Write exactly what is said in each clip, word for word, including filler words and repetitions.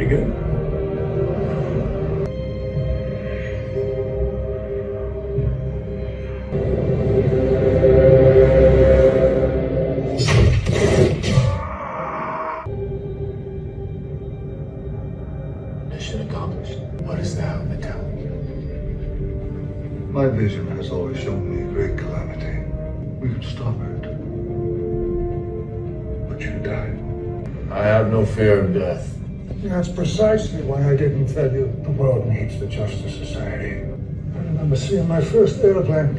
pretty good. Mission accomplished. What is thou that tell you? My vision has always shown me a great calamity. We could stop it. But you died. I have no fear of death. That's precisely why I didn't tell you. The world needs the Justice Society. I remember seeing my first airplane.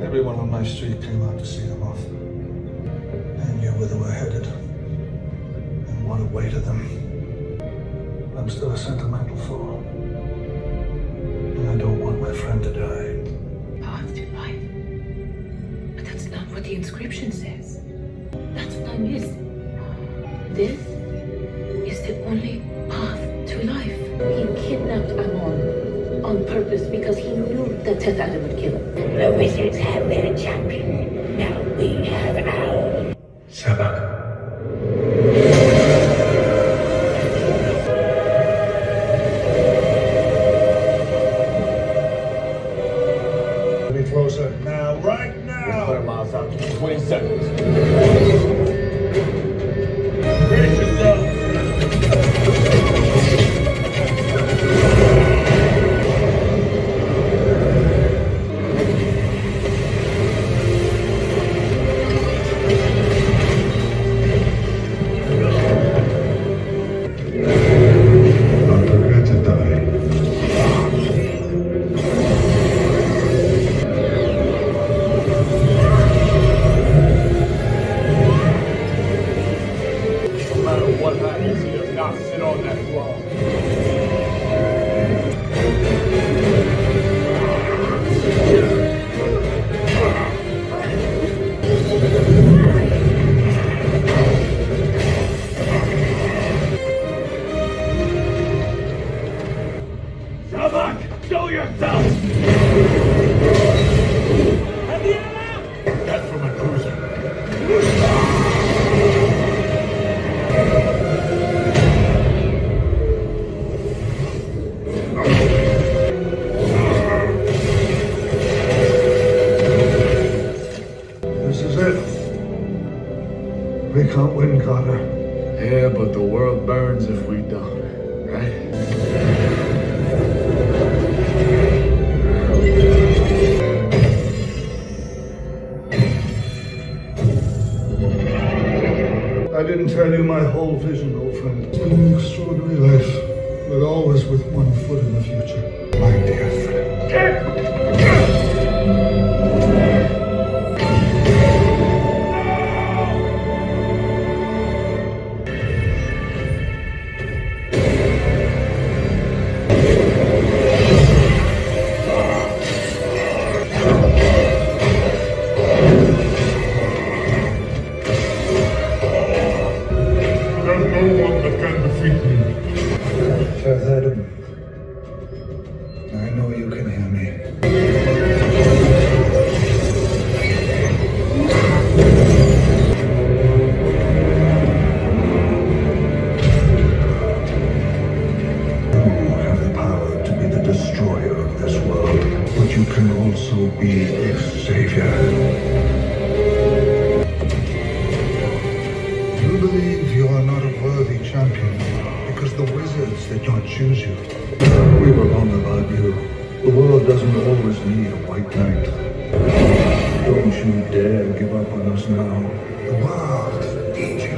Everyone on my street came out to see them off. They knew where they were headed. And what awaited them. I'm still a sentimental fool. And I don't want my friend to die. Path to life. But that's not what the inscription says. That's what I missed. This is the only path to life. He kidnapped Amon on purpose because he knew that Tetana would kill him. The wizards have their champion. Now we have ours. Sabbac. Be closer now, right now. We're miles out. twenty seconds. Show yourself! That's from a cruiser. This is it. We can't win, Connor. Yeah, but the world burns if we don't, right? I didn't tell you my whole vision, old friend. It's been an extraordinary life, but always with one foot in the future. My dear friend. Get! Get! I know you can hear me. You have the power to be the destroyer of this world, but you can also be its savior. You believe you are not a worthy champion. Because the wizards did not choose you. We were wrong about you. The world doesn't always need a white knight. Don't you dare give up on us now. The world needs you.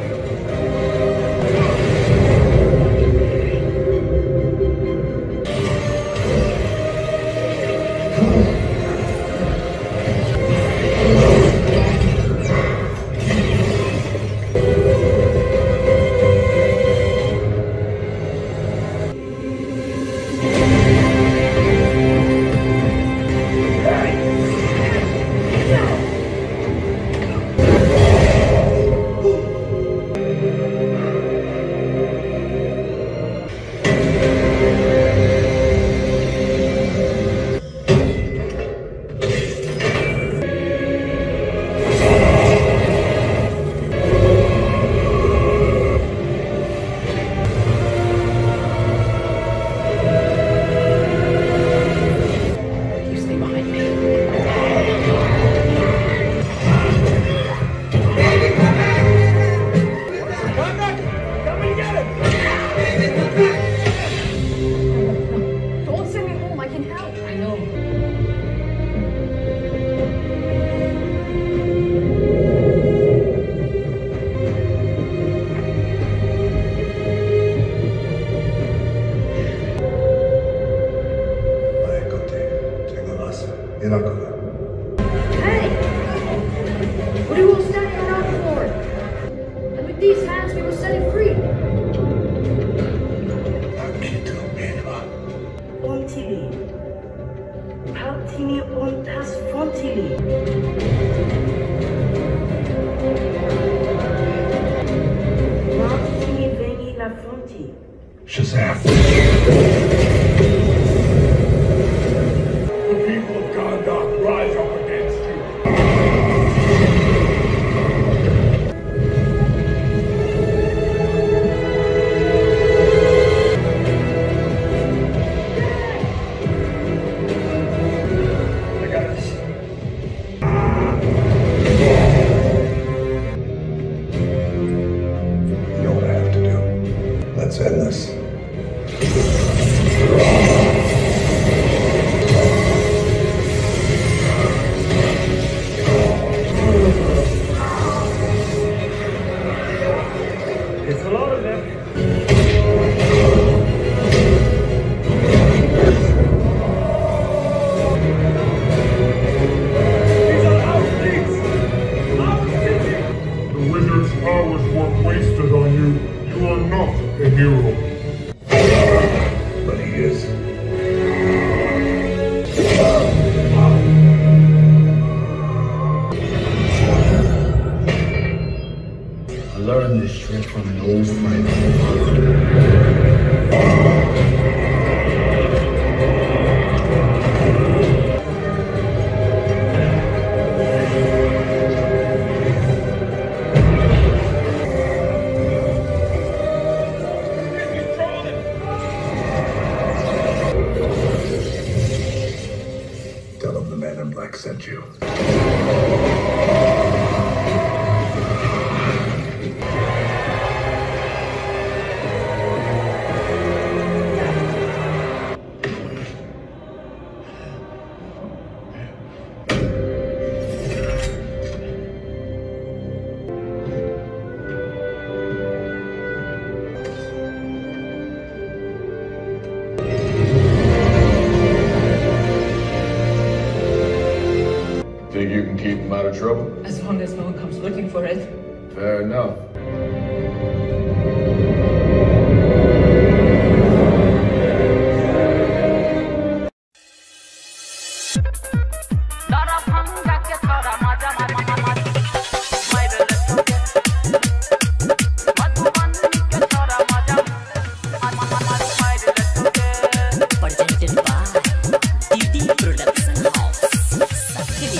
affronter. Shazam! The people of Gondor rise up against you. I got this. You know what I have to do. Let's end this. It's a lot of them. Learn this trick from an old friend. Tell him the man in black sent you. Think you can keep him out of trouble? As long as no one comes looking for it. Fair enough.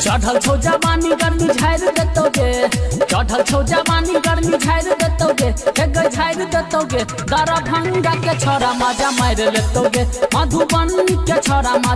चढ़ल छोजा पानी गर्मी झाड़ देतोगे चढ़ल छोजा पानी गर्मी झाड़ देतोगे एक झाड़ देतोगे दरा भंगा के छोरा मजा मार लेतोगे मधुबन के छोरा